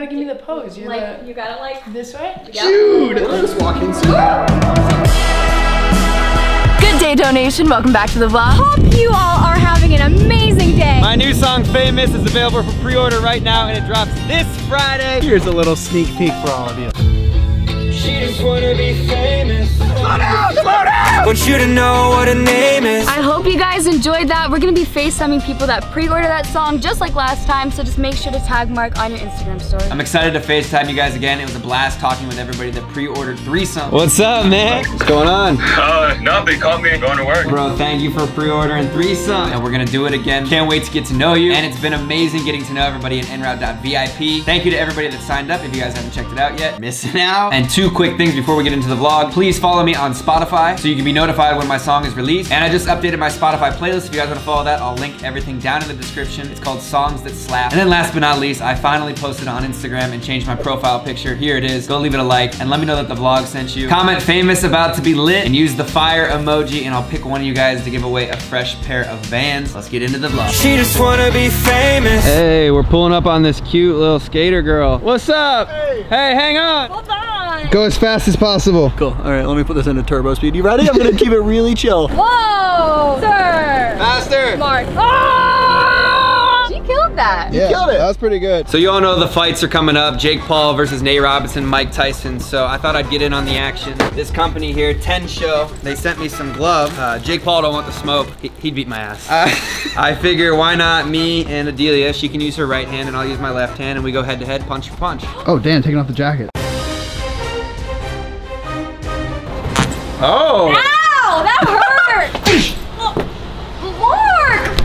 You gotta give me the pose. You're like, you gotta like this way. Dude, yeah. Let's walk in. Good day, donation. Welcome back to the vlog. Hope you all are having an amazing day. My new song, Famous, is available for pre-order right now, and it drops this Friday. Here's a little sneak peek for all of you. She just wanna be famous. Slow down! Slow down! Want you to know what her name is. I hope you guys enjoyed that. We're gonna be FaceTiming people that pre-order that song just like last time, so just make sure to tag Mark on your Instagram story. I'm excited to FaceTime you guys again. It was a blast talking with everybody that pre-ordered three songs. What's up, man? What's going on? Nothing. Called me and going to work. Bro, thank you for pre-ordering three songs. And we're gonna do it again. Can't wait to get to know you. And it's been amazing getting to know everybody at EnRoute.VIP. Thank you to everybody that signed up. If you guys haven't checked it out yet, missing out. And two quick things before we get into the vlog. Please follow me on Spotify so you can be notified when my song is released. And I just updated my Spotify playlist. If you guys want to follow that, I'll link everything down in the description. It's called Songs That Slap. And then last but not least, I finally posted on Instagram and changed my profile picture. Here it is. Go leave it a like and let me know that the vlog sent you. Comment famous about to be lit and use the fire emoji, and I'll pick one of you guys to give away a fresh pair of Vans. Let's get into the vlog. She just wanna be famous. Hey, we're pulling up on this cute little skater girl. What's up? Hey, hang on. Hold on. Go as fast as possible. Cool. All right, let me put this into turbo speed. You ready? I'm gonna keep it really chill. Whoa, sir. Faster. Mark. Oh! She killed that. Yeah, you killed it. That was pretty good. So you all know the fights are coming up. Jake Paul versus Nate Robinson, Mike Tyson. So I thought I'd get in on the action. This company here, Ten Show, they sent me some gloves. Jake Paul don't want the smoke. He'd beat my ass. I figure why not me and Adelia? She can use her right hand and I'll use my left hand, and we go head to head, punch for punch. Oh, damn, taking off the jacket. Oh! Ow! That hurt! Lord!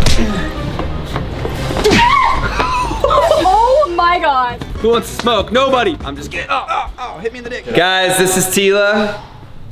Oh my god! Who wants to smoke? Nobody! I'm just kidding. Oh, oh, oh, hit me in the dick. Guys, this is Tila.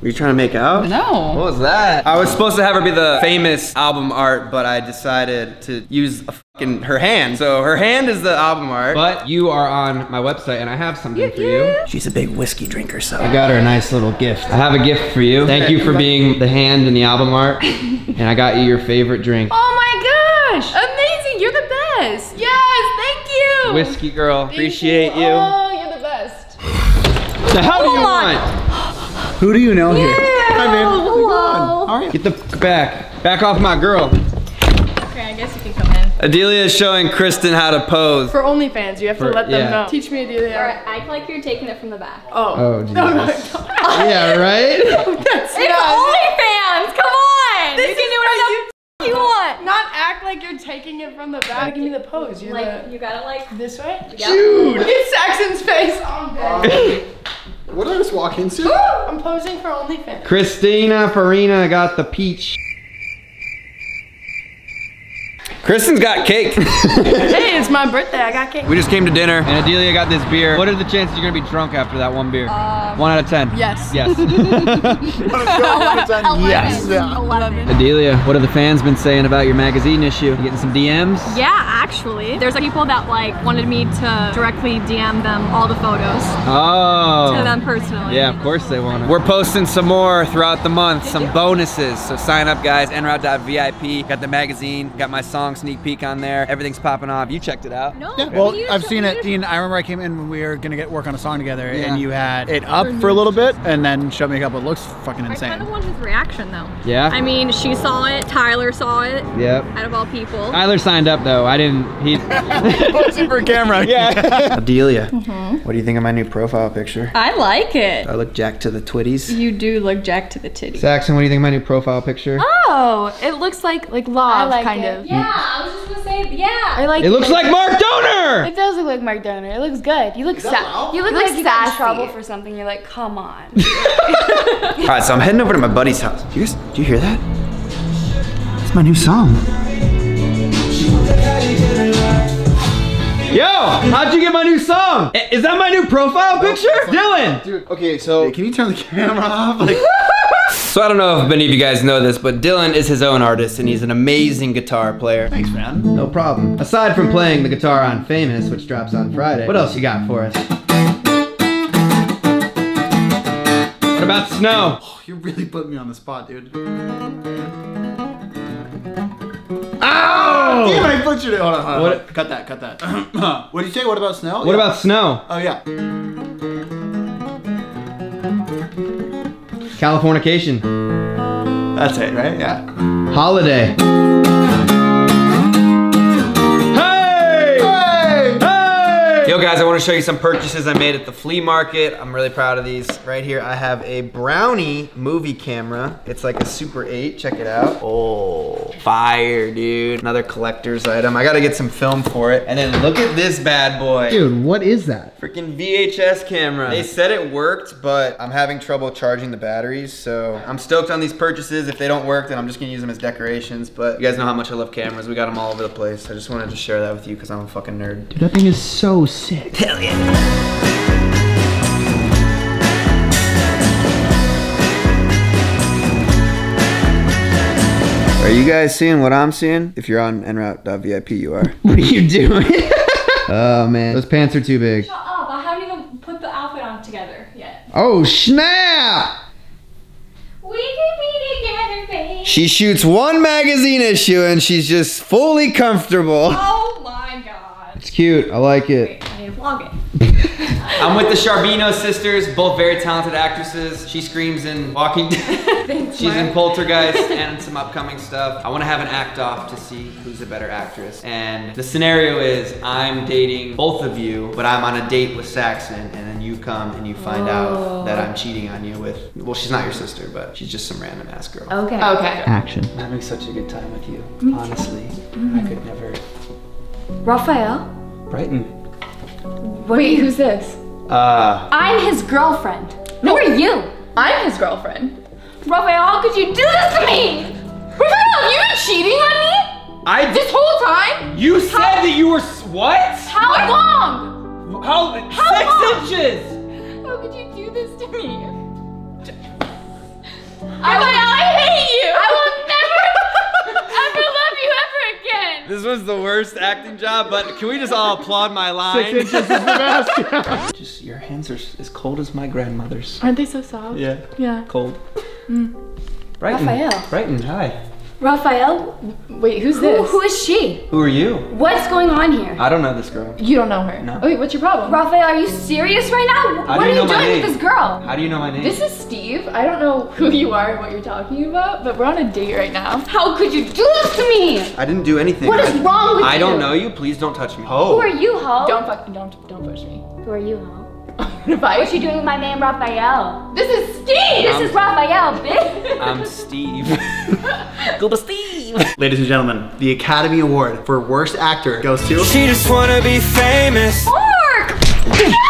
Were you trying to make out? No. What was that? I was supposed to have her be the famous album art, but I decided to use a fucking her hand. So her hand is the album art. But you are on my website and I have something for you. She's a big whiskey drinker, so. I got her a nice little gift. I have a gift for you. Thank you for being the hand and the album art. And I got you your favorite drink. Oh my gosh, amazing, you're the best. Yes, thank you. Whiskey girl, appreciate you. Oh, you're the best. What the hell do you want? Who do you know here? Hi, man. Hello. How are you? Get the back off my girl. Okay, I guess you can come in. Adelia is showing Kristin how to pose. For OnlyFans, you have to let them know. Teach me, Adelia. All right, act like you're taking it from the back. Oh. Oh, Jesus. No, no, no. Yeah, right? No, that's it's OnlyFans, come on. This you can do whatever you want. Not act like you're taking it from the back. Give me the pose. You're like, you gotta like this way? Yeah. Dude. Look at Saxon's face. Oh, what did I just walk into? I'm posing for OnlyFans. Christina Farina got the peach. Kristin's got cake. Hey, it's my birthday, I got cake. We just came to dinner and Adelia got this beer. What are the chances you're gonna be drunk after that one beer? 1 out of 10. Yes. Yes. 1 out of 10. 11. Yes. 11. Adelia, what have the fans been saying about your magazine issue? You getting some DMs? Yeah, actually. There's like people that like wanted me to directly DM them all the photos. Oh. To them personally. Yeah, of course they want to. We're posting some more throughout the month, some bonuses. So sign up, guys, EnRoute.VIP. Got the magazine, got my song sneak peek on there. Everything's popping off. You checked it out. No. Yeah. Well, I've seen it. Dean, I remember I came in when we were gonna get work on a song together, and you had it up for a little bit, and then showed me a couple. It looks fucking insane. I kind of want his reaction though. Yeah. I mean, she saw it. Tyler saw it. Yep. Out of all people. Tyler signed up though. I didn't. He posted for camera. Yeah. Adelia, what do you think of my new profile picture? I like it. I look jacked to the twitties. You do look jacked to the titties. Saxon, what do you think of my new profile picture? Oh, it looks like love kind of. Yeah. I was just gonna say, I like it. It looks like Mark Dohner! It does look like Mark Dohner. It looks good. You look sassy. You look like you got in trouble for something. You're like, come on. Alright, so I'm heading over to my buddy's house. Do you hear that? It's my new song. Yo, how'd you get my new song? Is that my new profile picture? Dylan! Dude, okay, so can you turn the camera off? Like so I don't know if many of you guys know this, but Dylan is his own artist and he's an amazing guitar player. Thanks, man. No problem. Aside from playing the guitar on Famous, which drops on Friday, what else you got for us? What about snow? Oh, you really put me on the spot, dude. Ow! Damn, I butchered it. Hold on, hold on. What? Cut that, cut that. What did you say? What about snow? What about snow? Oh, yeah. Californication. That's it, right? Yeah. Holiday. Yo guys, I want to show you some purchases I made at the flea market. I'm really proud of these. Right here, I have a Brownie movie camera. It's like a Super 8, check it out. Oh, fire, dude. Another collector's item. I gotta get some film for it. And then look at this bad boy. Dude, what is that? Freaking VHS camera. They said it worked, but I'm having trouble charging the batteries, so I'm stoked on these purchases. If they don't work, then I'm just gonna use them as decorations, but you guys know how much I love cameras. We got them all over the place. I just wanted to share that with you because I'm a fucking nerd. Dude, that thing is so sick. Hell yeah. Are you guys seeing what I'm seeing? If you're on EnRoute.VIP, you are. What are you doing? Oh man, those pants are too big. Shut up, I haven't even put the outfit on together yet. Oh snap! We can be together, babe. She shoots one magazine issue and she's just fully comfortable. Oh my god. It's cute, I like it. Wait, I need to vlog it. I'm with the Charbonneau sisters, both very talented actresses. She screams in Walking Dead. Thanks, she's Mark. In Poltergeist and some upcoming stuff. I want to have an act off to see who's a better actress. And the scenario is I'm dating both of you, but I'm on a date with Saxon, and then you come and you find out that I'm cheating on you with, well, she's not your sister, but she's just some random ass girl. Okay. Okay. Action. I'm having such a good time with you. Honestly, I could never. Raphael. Brighton. Wait, who's this? I'm his girlfriend. Who are you? I'm his girlfriend. Raphael, how could you do this to me? Raphael, you've been cheating on me? This whole time? You said that you were, what? How long? How 6 inches. How could you do this to me? Raphael, I hate you. I will never, ever love you ever again. This was the worst acting job, but can we just all applaud my line? 6 inches is the best. Yeah. Just your hands are as cold as my grandmother's. Aren't they so soft? Yeah. Yeah. Cold. Mm. Brighton. Raphael. Brighton, hi. Raphael? Wait, who's this? Who is she? Who are you? What's going on here? I don't know this girl. You don't know her? No. Wait, what's your problem? Raphael, are you serious right now? What are you doing with this girl? How do you know my name? This is Steve. I don't know who you are and what you're talking about, but we're on a date right now. How could you do this to me? I didn't do anything. What is wrong with you? I don't know you. Please don't touch me. Ho. Who are you, Ho? Don't fucking, don't push me. Who are you, Ho? What you doing with my name, Raphael? This is Steve! This is Raphael, bitch! I'm Steve. Go to Steve! Ladies and gentlemen, the Academy Award for Worst Actor goes to... She just wanna be famous! Mark!